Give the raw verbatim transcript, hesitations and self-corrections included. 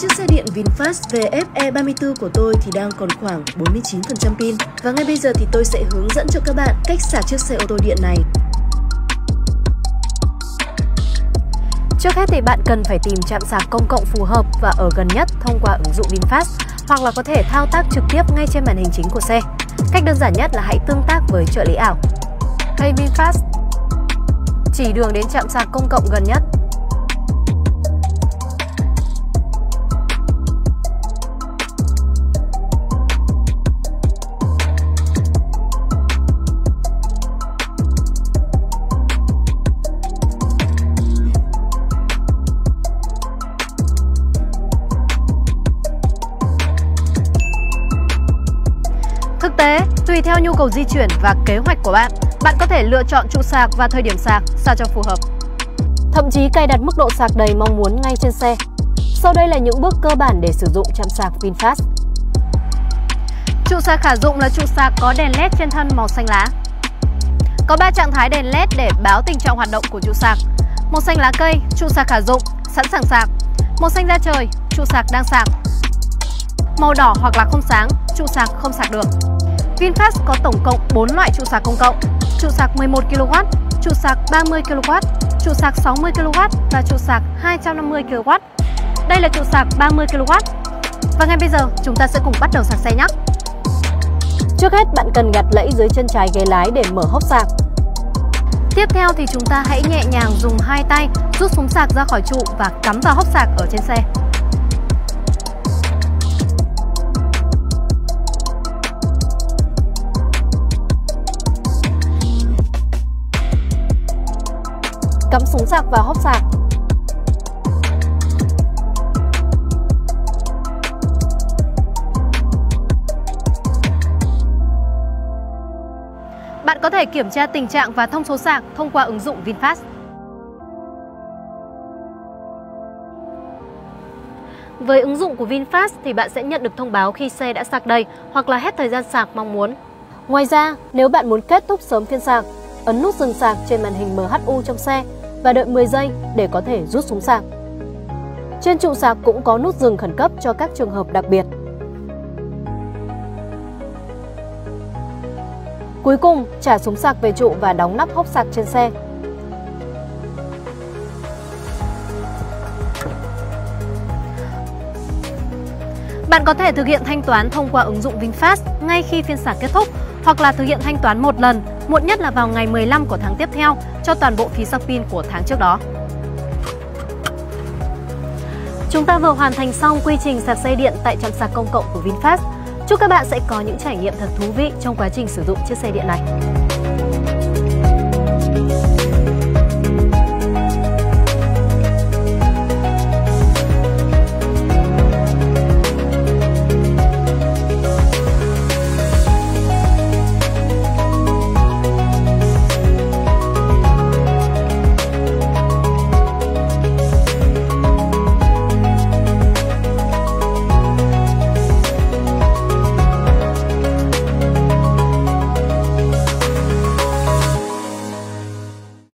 Chiếc xe điện VinFast vê ép E ba mươi tư của tôi thì đang còn khoảng bốn mươi chín phần trăm pin. Và ngay bây giờ thì tôi sẽ hướng dẫn cho các bạn cách sạc chiếc xe ô tô điện này. Trước hết thì bạn cần phải tìm trạm sạc công cộng phù hợp và ở gần nhất thông qua ứng dụng VinFast, hoặc là có thể thao tác trực tiếp ngay trên màn hình chính của xe. Cách đơn giản nhất là hãy tương tác với trợ lý ảo. Hey VinFast chỉ đường đến trạm sạc công cộng gần nhất. Thực tế, tùy theo nhu cầu di chuyển và kế hoạch của bạn, bạn có thể lựa chọn trụ sạc và thời điểm sạc sao cho phù hợp. Thậm chí cài đặt mức độ sạc đầy mong muốn ngay trên xe. Sau đây là những bước cơ bản để sử dụng trạm sạc VinFast. Trụ sạc khả dụng là trụ sạc có đèn led trên thân màu xanh lá. Có ba trạng thái đèn led để báo tình trạng hoạt động của trụ sạc. Màu xanh lá cây, trụ sạc khả dụng, sẵn sàng sạc. Màu xanh da trời, trụ sạc đang sạc. Màu đỏ hoặc là không sáng, trụ sạc không sạc được. VinFast có tổng cộng bốn loại trụ sạc công cộng: trụ sạc mười một ki lô oát, trụ sạc ba mươi ki lô oát, trụ sạc sáu mươi ki lô oát và trụ sạc hai trăm năm mươi ki lô oát. Đây là trụ sạc ba mươi ki lô oát. Và ngay bây giờ chúng ta sẽ cùng bắt đầu sạc xe nhé. Trước hết bạn cần gạt lẫy dưới chân trái ghế lái để mở hốc sạc. Tiếp theo thì chúng ta hãy nhẹ nhàng dùng hai tay rút súng sạc ra khỏi trụ và cắm vào hốc sạc ở trên xe. Cắm súng sạc vào hốc sạc. Bạn có thể kiểm tra tình trạng và thông số sạc thông qua ứng dụng VinFast. Với ứng dụng của VinFast thì bạn sẽ nhận được thông báo khi xe đã sạc đầy hoặc là hết thời gian sạc mong muốn. Ngoài ra, nếu bạn muốn kết thúc sớm phiên sạc, ấn nút dừng sạc trên màn hình em hát u trong xe và đợi mười giây để có thể rút súng sạc. Trên trụ sạc cũng có nút dừng khẩn cấp cho các trường hợp đặc biệt. Cuối cùng, trả súng sạc về trụ và đóng nắp hốc sạc trên xe. Bạn có thể thực hiện thanh toán thông qua ứng dụng VinFast ngay khi phiên sạc kết thúc, hoặc là thực hiện thanh toán một lần, muộn nhất là vào ngày mười lăm của tháng tiếp theo cho toàn bộ phí sạc pin của tháng trước đó. Chúng ta vừa hoàn thành xong quy trình sạc xe điện tại trạm sạc công cộng của VinFast. Chúc các bạn sẽ có những trải nghiệm thật thú vị trong quá trình sử dụng chiếc xe điện này.